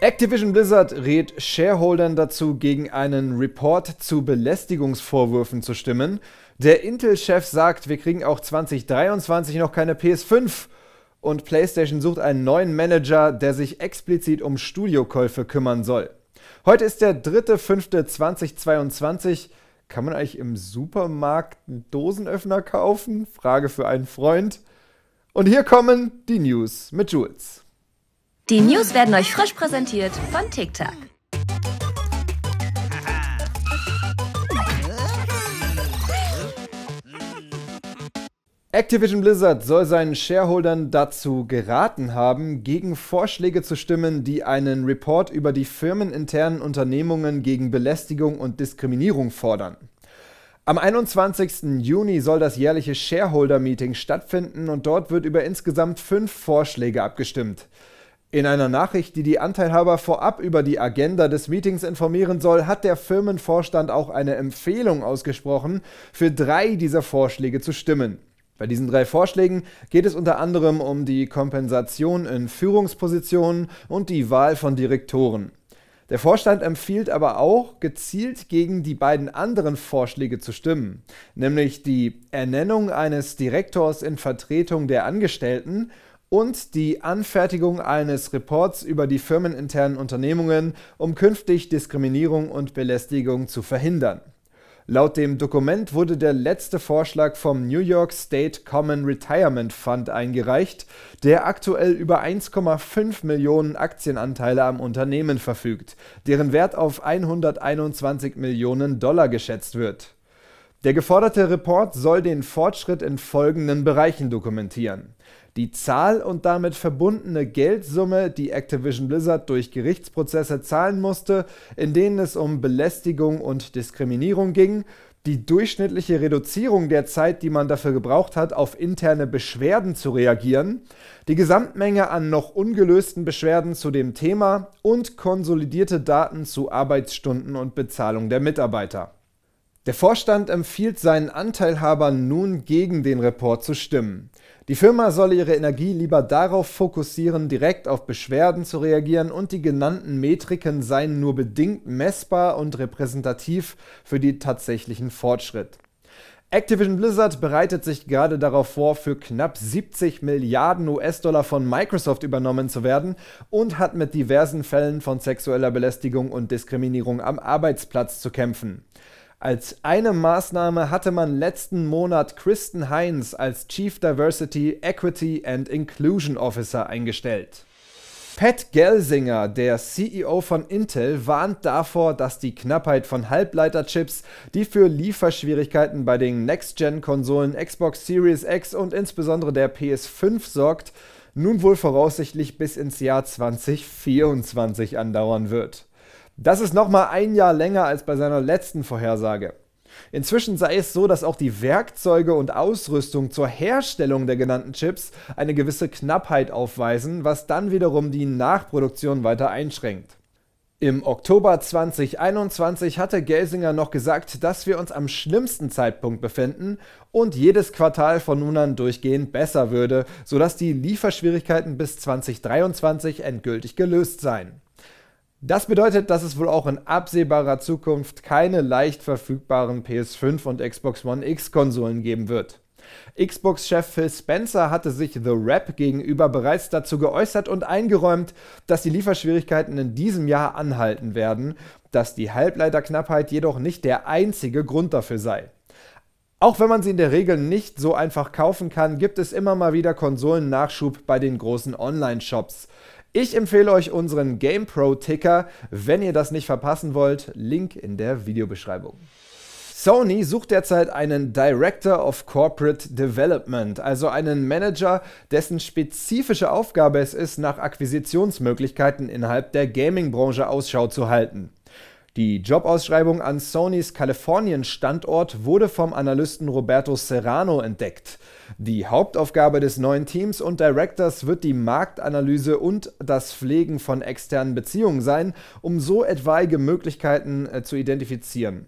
Activision Blizzard rät Shareholdern dazu, gegen einen Report zu Belästigungsvorwürfen zu stimmen. Der Intel-Chef sagt, wir kriegen auch 2023 noch keine PS5. Und PlayStation sucht einen neuen Manager, der sich explizit um Studiokäufe kümmern soll. Heute ist der 3.5.2022. Kann man eigentlich im Supermarkt einen Dosenöffner kaufen? Frage für einen Freund. Und hier kommen die News mit Jules. Die News werden euch frisch präsentiert von TikTok. Activision Blizzard soll seinen Shareholdern dazu geraten haben, gegen Vorschläge zu stimmen, die einen Report über die firmeninternen Unternehmungen gegen Belästigung und Diskriminierung fordern. Am 21. Juni soll das jährliche Shareholder-Meeting stattfinden und dort wird über insgesamt 5 Vorschläge abgestimmt. In einer Nachricht, die die Anteilhaber vorab über die Agenda des Meetings informieren soll, hat der Firmenvorstand auch eine Empfehlung ausgesprochen, für 3 dieser Vorschläge zu stimmen. Bei diesen 3 Vorschlägen geht es unter anderem um die Kompensation in Führungspositionen und die Wahl von Direktoren. Der Vorstand empfiehlt aber auch, gezielt gegen die beiden anderen Vorschläge zu stimmen, nämlich die Ernennung eines Direktors in Vertretung der Angestellten und die Anfertigung eines Reports über die firmeninternen Unternehmungen, um künftig Diskriminierung und Belästigung zu verhindern. Laut dem Dokument wurde der letzte Vorschlag vom New York State Common Retirement Fund eingereicht, der aktuell über 1,5 Millionen Aktienanteile am Unternehmen verfügt, deren Wert auf 121 Millionen Dollar geschätzt wird. Der geforderte Report soll den Fortschritt in folgenden Bereichen dokumentieren: die Zahl und damit verbundene Geldsumme, die Activision Blizzard durch Gerichtsprozesse zahlen musste, in denen es um Belästigung und Diskriminierung ging, die durchschnittliche Reduzierung der Zeit, die man dafür gebraucht hat, auf interne Beschwerden zu reagieren, die Gesamtmenge an noch ungelösten Beschwerden zu dem Thema und konsolidierte Daten zu Arbeitsstunden und Bezahlung der Mitarbeiter. Der Vorstand empfiehlt seinen Anteilhabern nun, gegen den Report zu stimmen. Die Firma solle ihre Energie lieber darauf fokussieren, direkt auf Beschwerden zu reagieren, und die genannten Metriken seien nur bedingt messbar und repräsentativ für den tatsächlichen Fortschritt. Activision Blizzard bereitet sich gerade darauf vor, für knapp 70 Milliarden US-Dollar von Microsoft übernommen zu werden und hat mit diversen Fällen von sexueller Belästigung und Diskriminierung am Arbeitsplatz zu kämpfen. Als eine Maßnahme hatte man letzten Monat Kristen Heinz als Chief Diversity, Equity and Inclusion Officer eingestellt. Pat Gelsinger, der CEO von Intel, warnt davor, dass die Knappheit von Halbleiterchips, die für Lieferschwierigkeiten bei den Next-Gen-Konsolen Xbox Series X und insbesondere der PS5 sorgt, nun wohl voraussichtlich bis ins Jahr 2024 andauern wird. Das ist nochmal ein Jahr länger als bei seiner letzten Vorhersage. Inzwischen sei es so, dass auch die Werkzeuge und Ausrüstung zur Herstellung der genannten Chips eine gewisse Knappheit aufweisen, was dann wiederum die Nachproduktion weiter einschränkt. Im Oktober 2021 hatte Gelsinger noch gesagt, dass wir uns am schlimmsten Zeitpunkt befinden und jedes Quartal von nun an durchgehend besser würde, sodass die Lieferschwierigkeiten bis 2023 endgültig gelöst seien. Das bedeutet, dass es wohl auch in absehbarer Zukunft keine leicht verfügbaren PS5 und Xbox One X-Konsolen geben wird. Xbox-Chef Phil Spencer hatte sich The Wrap gegenüber bereits dazu geäußert und eingeräumt, dass die Lieferschwierigkeiten in diesem Jahr anhalten werden, dass die Halbleiterknappheit jedoch nicht der einzige Grund dafür sei. Auch wenn man sie in der Regel nicht so einfach kaufen kann, gibt es immer mal wieder Konsolennachschub bei den großen Online-Shops. Ich empfehle euch unseren GamePro-Ticker, wenn ihr das nicht verpassen wollt, Link in der Videobeschreibung. Sony sucht derzeit einen Director of Corporate Development, also einen Manager, dessen spezifische Aufgabe es ist, nach Akquisitionsmöglichkeiten innerhalb der Gaming-Branche Ausschau zu halten. Die Jobausschreibung an Sonys Kalifornien-Standort wurde vom Analysten Roberto Serrano entdeckt. Die Hauptaufgabe des neuen Teams und Directors wird die Marktanalyse und das Pflegen von externen Beziehungen sein, um so etwaige Möglichkeiten zu identifizieren.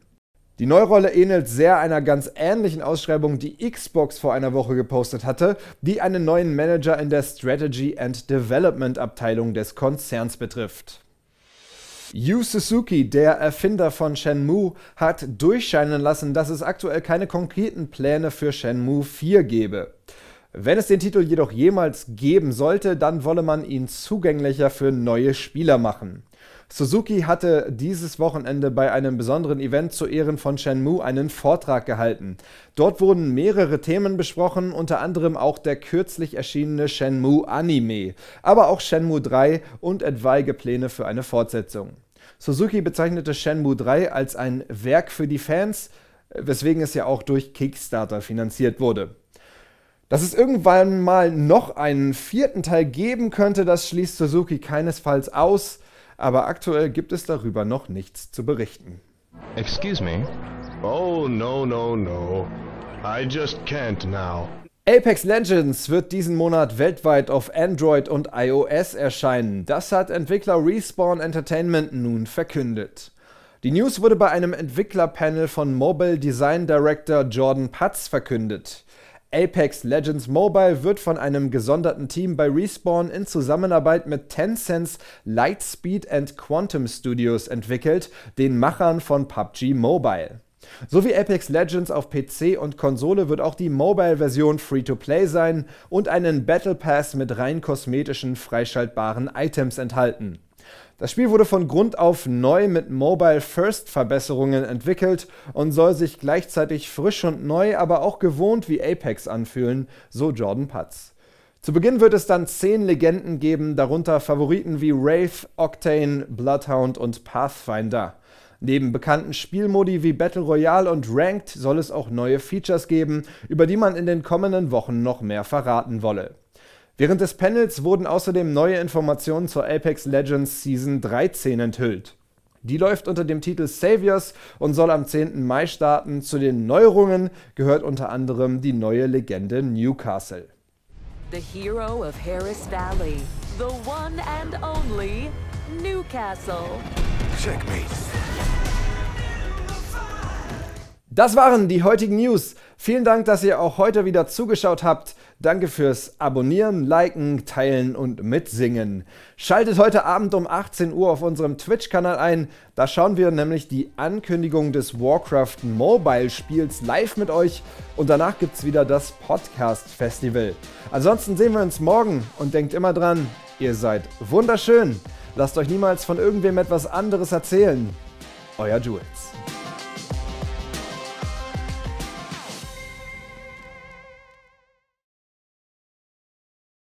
Die neue Rolle ähnelt sehr einer ganz ähnlichen Ausschreibung, die Xbox vor einer Woche gepostet hatte, die einen neuen Manager in der Strategy and Development Abteilung des Konzerns betrifft. Yu Suzuki, der Erfinder von Shenmue, hat durchscheinen lassen, dass es aktuell keine konkreten Pläne für Shenmue 4 gebe. Wenn es den Titel jedoch jemals geben sollte, dann wolle man ihn zugänglicher für neue Spieler machen. Suzuki hatte dieses Wochenende bei einem besonderen Event zu Ehren von Shenmue einen Vortrag gehalten. Dort wurden mehrere Themen besprochen, unter anderem auch der kürzlich erschienene Shenmue-Anime, aber auch Shenmue 3 und etwaige Pläne für eine Fortsetzung. Suzuki bezeichnete Shenmue 3 als ein Werk für die Fans, weswegen es ja auch durch Kickstarter finanziert wurde. Dass es irgendwann mal noch einen vierten Teil geben könnte, das schließt Suzuki keinesfalls aus, aber aktuell gibt es darüber noch nichts zu berichten. Excuse me? Oh, no, no, no. I just can't now. Apex Legends wird diesen Monat weltweit auf Android und iOS erscheinen. Das hat Entwickler Respawn Entertainment nun verkündet. Die News wurde bei einem Entwicklerpanel von Mobile Design Director Jordan Patz verkündet. Apex Legends Mobile wird von einem gesonderten Team bei Respawn in Zusammenarbeit mit Tencents Lightspeed and Quantum Studios entwickelt, den Machern von PUBG Mobile. So wie Apex Legends auf PC und Konsole wird auch die Mobile-Version Free-to-Play sein und einen Battle Pass mit rein kosmetischen, freischaltbaren Items enthalten. Das Spiel wurde von Grund auf neu mit Mobile-First-Verbesserungen entwickelt und soll sich gleichzeitig frisch und neu, aber auch gewohnt wie Apex anfühlen, so Jordan Patz. Zu Beginn wird es dann 10 Legenden geben, darunter Favoriten wie Wraith, Octane, Bloodhound und Pathfinder. Neben bekannten Spielmodi wie Battle Royale und Ranked soll es auch neue Features geben, über die man in den kommenden Wochen noch mehr verraten wolle. Während des Panels wurden außerdem neue Informationen zur Apex Legends Season 13 enthüllt. Die läuft unter dem Titel Saviors und soll am 10. Mai starten. Zu den Neuerungen gehört unter anderem die neue Legende Newcastle. The hero of Harris Valley, the one and only Newcastle. Checkmate. Das waren die heutigen News. Vielen Dank, dass ihr auch heute wieder zugeschaut habt. Danke fürs Abonnieren, Liken, Teilen und Mitsingen. Schaltet heute Abend um 18 Uhr auf unserem Twitch-Kanal ein. Da schauen wir nämlich die Ankündigung des Warcraft-Mobile-Spiels live mit euch. Und danach gibt es wieder das Podcast-Festival. Ansonsten sehen wir uns morgen und denkt immer dran, ihr seid wunderschön. Lasst euch niemals von irgendwem etwas anderes erzählen. Euer Jules.